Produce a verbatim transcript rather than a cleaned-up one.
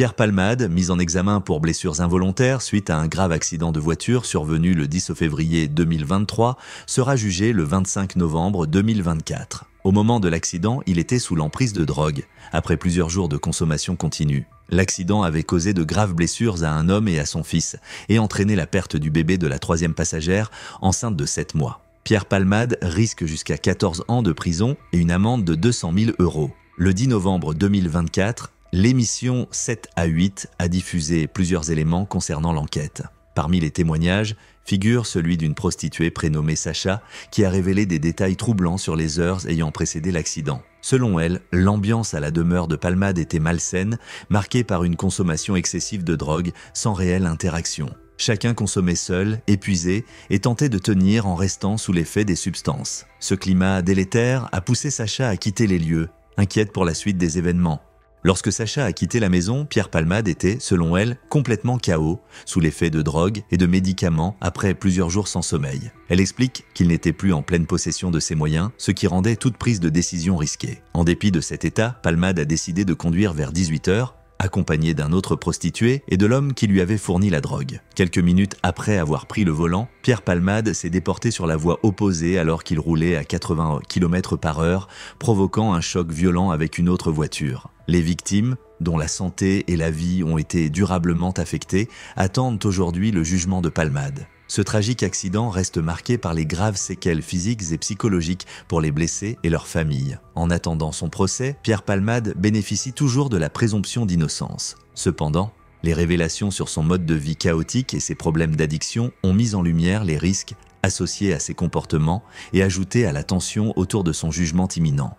Pierre Palmade, mis en examen pour blessures involontaires suite à un grave accident de voiture survenu le dix février deux mille vingt-trois, sera jugé le vingt-cinq novembre deux mille vingt-quatre. Au moment de l'accident, il était sous l'emprise de drogue, après plusieurs jours de consommation continue. L'accident avait causé de graves blessures à un homme et à son fils, et entraîné la perte du bébé de la troisième passagère, enceinte de sept mois. Pierre Palmade risque jusqu'à quatorze ans de prison et une amende de deux cent mille euros. Le dix novembre deux mille vingt-quatre, l'émission sept à huit a diffusé plusieurs éléments concernant l'enquête. Parmi les témoignages figure celui d'une prostituée prénommée Sacha qui a révélé des détails troublants sur les heures ayant précédé l'accident. Selon elle, l'ambiance à la demeure de Palmade était malsaine, marquée par une consommation excessive de drogue sans réelle interaction. Chacun consommait seul, épuisé, et tentait de tenir en restant sous l'effet des substances. Ce climat délétère a poussé Sacha à quitter les lieux, inquiète pour la suite des événements. Lorsque Sacha a quitté la maison, Pierre Palmade était, selon elle, complètement K O, sous l'effet de drogue et de médicaments après plusieurs jours sans sommeil. Elle explique qu'il n'était plus en pleine possession de ses moyens, ce qui rendait toute prise de décision risquée. En dépit de cet état, Palmade a décidé de conduire vers dix-huit heures, accompagné d'un autre prostitué et de l'homme qui lui avait fourni la drogue. Quelques minutes après avoir pris le volant, Pierre Palmade s'est déporté sur la voie opposée alors qu'il roulait à quatre-vingts kilomètres par heure, provoquant un choc violent avec une autre voiture. Les victimes, dont la santé et la vie ont été durablement affectées, attendent aujourd'hui le jugement de Palmade. Ce tragique accident reste marqué par les graves séquelles physiques et psychologiques pour les blessés et leurs familles. En attendant son procès, Pierre Palmade bénéficie toujours de la présomption d'innocence. Cependant, les révélations sur son mode de vie chaotique et ses problèmes d'addiction ont mis en lumière les risques associés à ses comportements et ajouté à la tension autour de son jugement imminent.